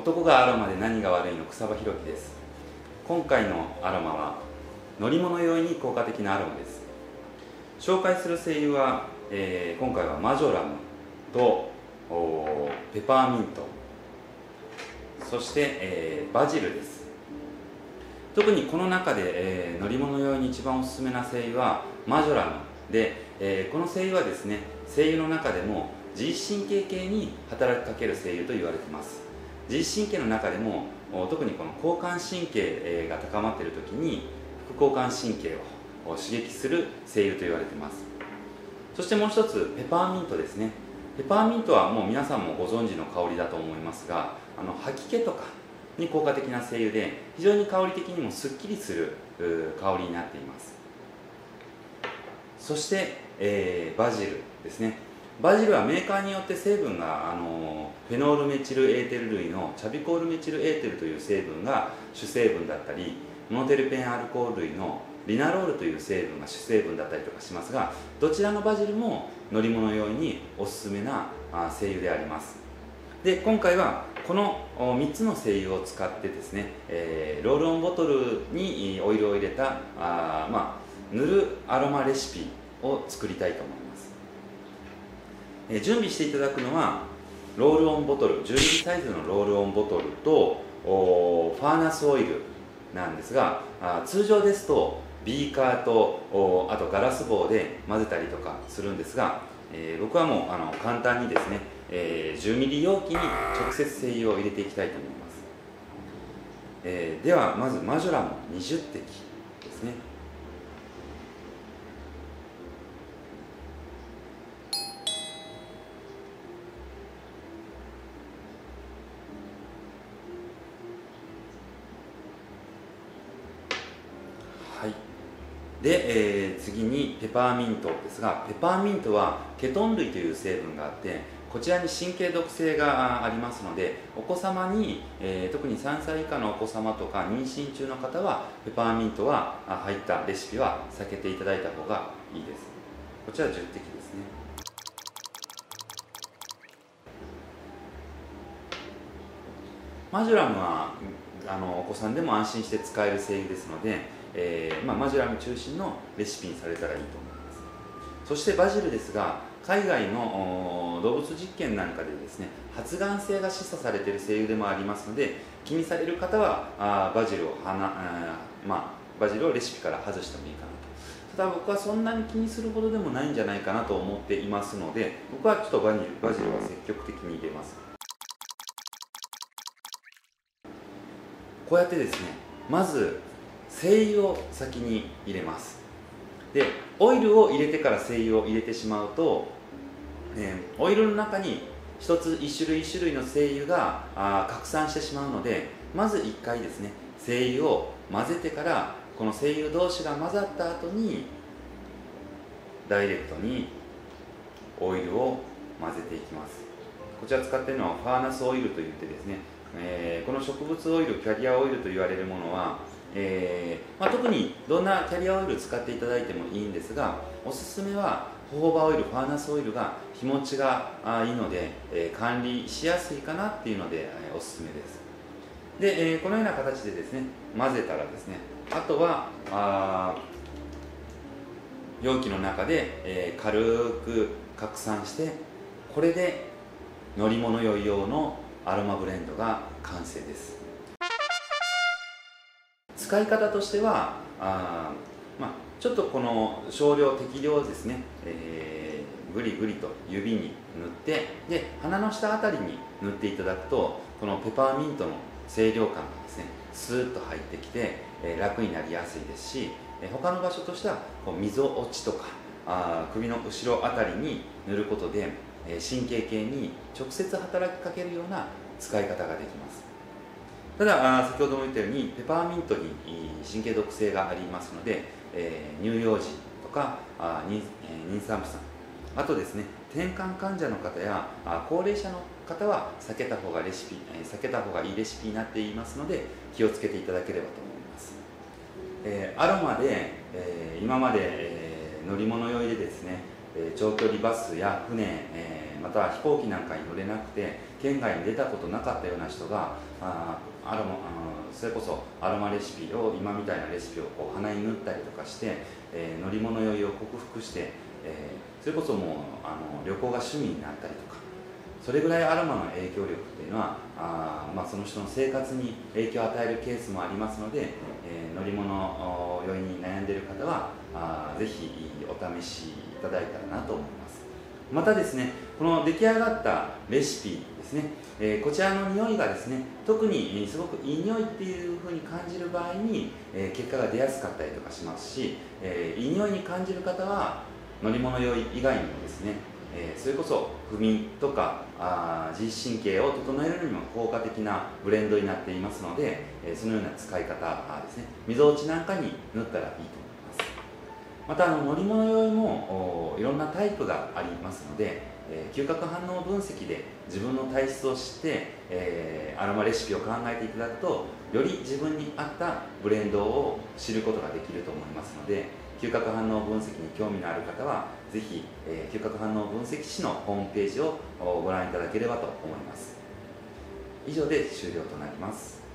男がアロマで何が悪いの草場弘樹です。今回のアロマは乗り物用に効果的なアロマです。紹介する精油は、今回はマジョラムとペパーミント、そして、バジルです。特にこの中で、乗り物用に一番おすすめな精油はマジョラムで、この精油はですね、精油の中でも自律神経系に働きかける精油と言われています。自律神経の中でも特にこの交感神経が高まっている時に副交感神経を刺激する精油と言われています。そしてもう一つペパーミントですね。ペパーミントはもう皆さんもご存知の香りだと思いますが、吐き気とかに効果的な精油で非常に香り的にもすっきりする香りになっています。そして、バジルですね。バジルはメーカーによって成分がフェノールメチルエーテル類のチャビコールメチルエーテルという成分が主成分だったり、モノテルペンアルコール類のリナロールという成分が主成分だったりとかしますが、どちらのバジルも乗り物用におすすめな精油であります。で、今回はこの3つの精油を使ってですね、ロールオンボトルにオイルを入れた塗るアロマレシピを作りたいと思います。準備していただくのはロールオンボトル、12ミリサイズのロールオンボトルとファーナスオイルなんですが、通常ですとビーカーとあとガラス棒で混ぜたりとかするんですが、僕はもう簡単にですね、10ミリ容器に直接精油を入れていきたいと思います。ではまずマジョラム20滴ですね。で、次にペパーミントですが、ペパーミントはケトン類という成分があって、こちらに神経毒性がありますので、お子様に、特に3歳以下のお子様とか妊娠中の方はペパーミントは入ったレシピは避けていただいた方がいいです。こちら10滴ですね。マジョラムはお子さんでも安心して使える精油ですので、マジュラム中心のレシピにされたらいいと思います。そしてバジルですが、海外の動物実験なんかでですね、発がん性が示唆されている精油でもありますので、気にされる方はバジルをレシピから外してもいいかなと。ただ僕はそんなに気にするほどでもないんじゃないかなと思っていますので、僕はちょっとバジルは積極的に入れます。こうやってですね、まず精油を先に入れます。で、オイルを入れてから精油を入れてしまうと、オイルの中に一種類の精油が拡散してしまうので、まず1回ですね、精油を混ぜてから、この精油同士が混ざった後にダイレクトにオイルを混ぜていきます。こちら使っているのはファーナスオイルといってですね、この植物オイル、キャリアオイルと言われるものは、特にどんなキャリアオイル使っていただいてもいいんですが、おすすめはホーバーオイル、ファーナスオイルが日持ちがいいので、管理しやすいかなっていうので、おすすめです。で、このような形でですね、混ぜたらですね、あとは容器の中で、軽く拡散して、これで乗り物酔い用のアロマブレンドが完成です。使い方としては、ちょっとこの適量ですね、ぐりぐりと指に塗って、で鼻の下あたりに塗っていただくと、このペパーミントの清涼感がですね、スーッと入ってきて、楽になりやすいですし、他の場所としてはこう溝落ちとか首の後ろあたりに塗ることで、神経系に直接働きかけるような使い方ができます。ただ、先ほども言ったようにペパーミントに神経毒性がありますので、乳幼児とか妊産婦さん、あとですね、転換患者の方や高齢者の方は避けた方がいいレシピになっていますので、気をつけていただければと思います。アロマで、今まで乗り物用でですね、長距離バスや船、また飛行機なんかに乗れなくて県外に出たことなかったような人がそれこそアロマレシピを今みたいなレシピをこう鼻に塗ったりとかして、乗り物酔いを克服して、それこそもう旅行が趣味になったりとか。それぐらいアロマの影響力っていうのはその人の生活に影響を与えるケースもありますので、乗り物酔いに悩んでいる方はぜひお試しいただいたらなと思います。またですね、この出来上がったレシピですね、こちらの匂いがですね、特にすごくいい匂いっていうふうに感じる場合に、結果が出やすかったりとかしますし、いい匂いに感じる方は乗り物酔い以外にもですね、それこそ不眠とか自律神経を整えるのにも効果的なブレンドになっていますので、そのような使い方ですね、みぞおちなんかに塗ったらいいと思います。また乗り物酔いもいろんなタイプがありますので、嗅覚反応分析で自分の体質を知って、アロマレシピを考えていただくとより自分に合ったブレンドを知ることができると思いますので、嗅覚反応分析に興味のある方はぜひ、嗅覚反応分析士のホームページをご覧いただければと思います。以上で終了となります。